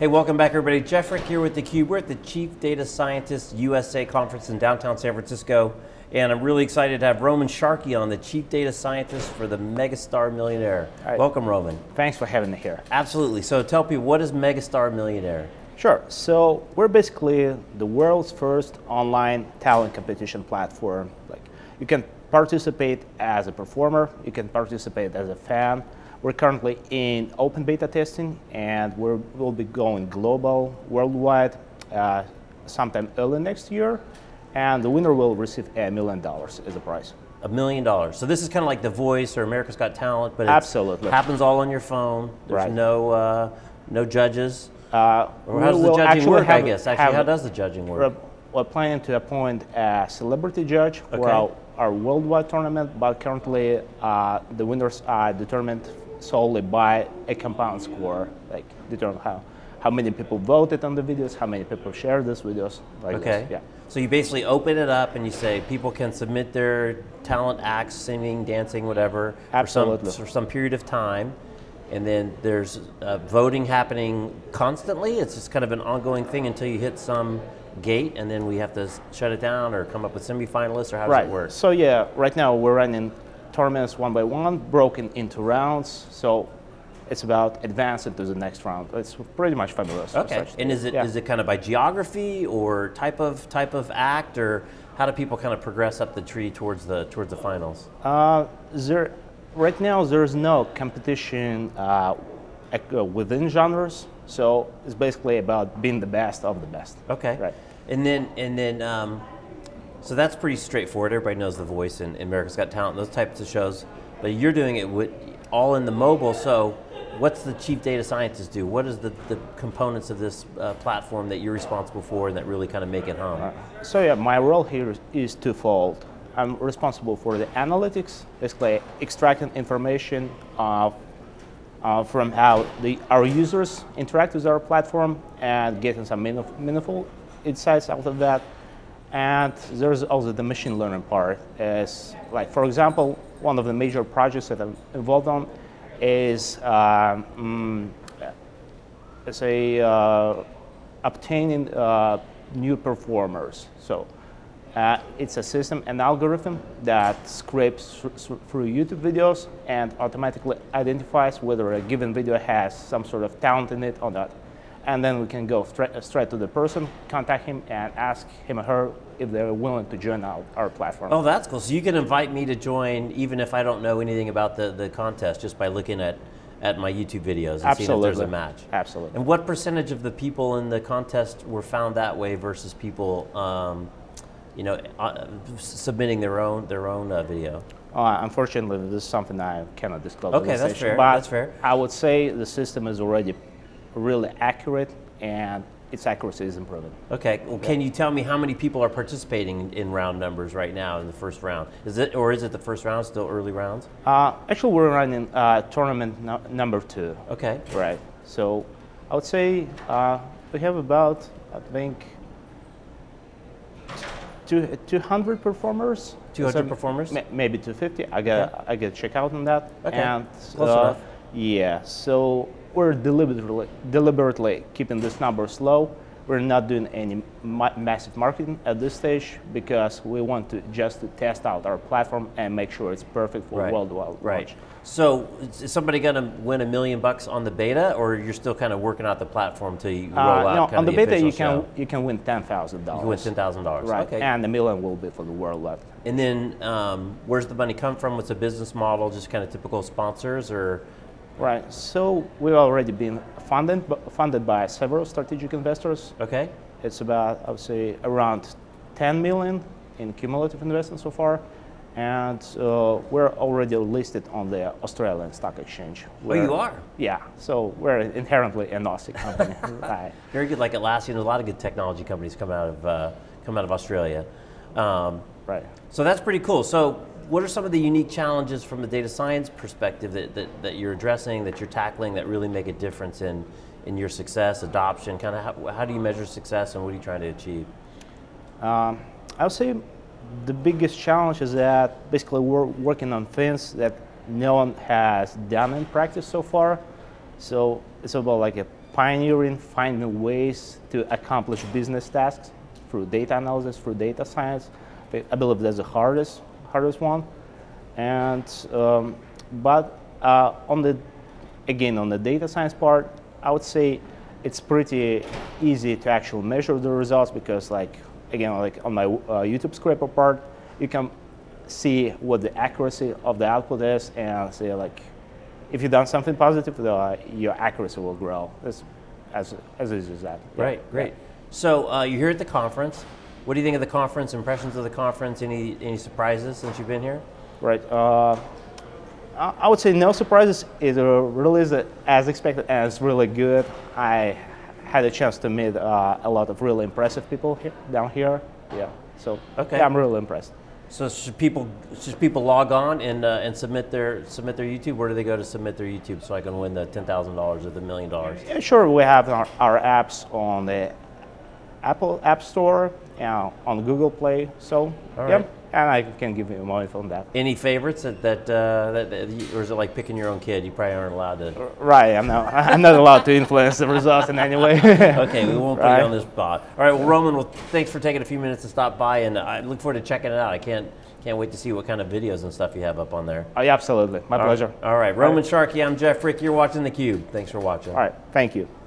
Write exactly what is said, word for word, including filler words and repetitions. Hey, welcome back everybody. Jeff Frick here with theCUBE. We're at the Chief Data Scientist U S A Conference in downtown San Francisco. And I'm really excited to have Roman Sharkey on, the Chief Data Scientist for the Megastar Millionaire. Right. Welcome, Roman. Thanks for having me here. Absolutely. So tell people, what is Megastar Millionaire? Sure. So we're basically the world's first online talent competition platform. Like, you can participate as a performer, you can participate as a fan. We're currently in open beta testing, and we're, we'll be going global, worldwide, uh, sometime early next year. And the winner will receive a million dollars as a prize. A million dollars. So this is kind of like The Voice or America's Got Talent, but it happens all on your phone. There's right. no, uh, no judges. Uh, or how does the judging work, have, I guess? Actually, how does the judging work? We're planning to appoint a celebrity judge okay. for our, our worldwide tournament, but currently uh, the winners are determined solely by a compound score, like determine how, how many people voted on the videos, how many people shared these videos. Like okay. This. Yeah. So you basically open it up and you say people can submit their talent acts, singing, dancing, whatever, Absolutely. for some, for some period of time. And then there's uh, voting happening constantly. It's just kind of an ongoing thing until you hit some gate, and then we have to shut it down or come up with semi-finalists, or how does right. it work? So yeah, right now we're running tournaments one by one, broken into rounds, so it's about advancing to the next round. It's pretty much fabulous. Okay, and is it yeah. is it kind of by geography or type of type of act, or how do people kind of progress up the tree towards the towards the finals? Uh, there, right now there is no competition uh, within genres, so it's basically about being the best of the best. Okay, right, and then and then. Um, So that's pretty straightforward. Everybody knows The Voice and America's Got Talent, those types of shows. But you're doing it with, all in the mobile. So what's the Chief Data Scientist do? What is the, the components of this uh, platform that you're responsible for and that really kind of make it home? Uh, so yeah, my role here is, is twofold. I'm responsible for the analytics, basically extracting information uh, uh, from how the, our users interact with our platform and getting some meaningful insights out of that. And there's also the machine learning part. As, like, for example, one of the major projects that I'm involved on is uh, mm, say, uh, obtaining uh, new performers. So uh, it's a system, an algorithm that scrapes through YouTube videos and automatically identifies whether a given video has some sort of talent in it or not. And then we can go straight to the person, contact him, and ask him or her if they're willing to join our, our platform. Oh, that's cool. So you can invite me to join even if I don't know anything about the, the contest, just by looking at, at my YouTube videos and Absolutely. Seeing if there's a match. Absolutely. And what percentage of the people in the contest were found that way versus people um, you know, uh, submitting their own, their own uh, video? Uh, unfortunately, this is something I cannot disclose. Okay, that's station, fair. But that's fair. I would say the system is already really accurate, and its accuracy is improving. Okay, well, can you tell me how many people are participating in round numbers right now in the first round? Is it, or is it the first round, still early rounds? Uh, actually, we're running uh, tournament no number two. Okay. Right, so I would say uh, we have about, I think, two hundred performers. two hundred so performers? Maybe two fifty, I got okay. I got to check out on that. Okay, and, close uh, enough. Yeah, so we're deliberately, deliberately keeping this number low. We're not doing any ma massive marketing at this stage because we want to just to test out our platform and make sure it's perfect for right. worldwide launch. Right. So is somebody going to win a million bucks on the beta, or you're still kind of working out the platform until you roll uh, out? No, on the, the beta you can, you can win ten thousand dollars. You can win ten thousand dollars. Right. Okay. And a million will be for the worldwide. And then um, where's the money come from? What's the business model? Just kind of typical sponsors, or? Right, so we've already been funded, funded by several strategic investors. Okay. It's about, I would say, around ten million in cumulative investment so far. And uh, we're already listed on the Australian Stock Exchange. Where, oh, you are? Yeah, so we're inherently an Aussie company. Right. Very good, like Atlassian, a lot of good technology companies come out of, uh, come out of Australia. Um, right. So that's pretty cool. So, what are some of the unique challenges from a data science perspective that, that, that you're addressing, that you're tackling, that really make a difference in, in your success, adoption? Kind of how, how do you measure success, and what are you trying to achieve? Um, I would say the biggest challenge is that basically we're working on things that no one has done in practice so far. So it's about like a pioneering, finding ways to accomplish business tasks through data analysis, through data science. I believe that's the hardest, hardest one. And um, but uh, on the again on the data science part, I would say it's pretty easy to actually measure the results because, like again, like on my uh, YouTube scraper part, you can see what the accuracy of the output is and say like, if you've done something positive, uh, your accuracy will grow. That's as as easy as that. Yeah. Right, great. Yeah. So uh, you're here at the conference. What do you think of the conference? Impressions of the conference? Any any surprises since you've been here? Right. Uh, I would say no surprises. It really is as expected and it's really good. I had a chance to meet uh, a lot of really impressive people here, down here. Yeah. So okay. Yeah, I'm really impressed. So should people should people log on and uh, and submit their submit their YouTube? Where do they go to submit their YouTube so I can win the ten thousand dollars or the million dollars? Yeah, sure, we have our, our apps on the Apple App Store and on Google Play. So right. Yep, and I can give you more info on that. Any favorites that that, uh, that that or is it like picking your own kid? You probably aren't allowed to. Right, I'm not I'm not allowed to influence the results in any way. Okay, we won't put right. you on the spot. All right, well, Roman, well, thanks for taking a few minutes to stop by, and I look forward to checking it out. I can't can't wait to see what kind of videos and stuff you have up on there. Oh yeah, absolutely, my All pleasure. Right. All right, Roman All right. Sharkey, I'm Jeff Frick. You're watching theCUBE. Thanks for watching. All right, thank you.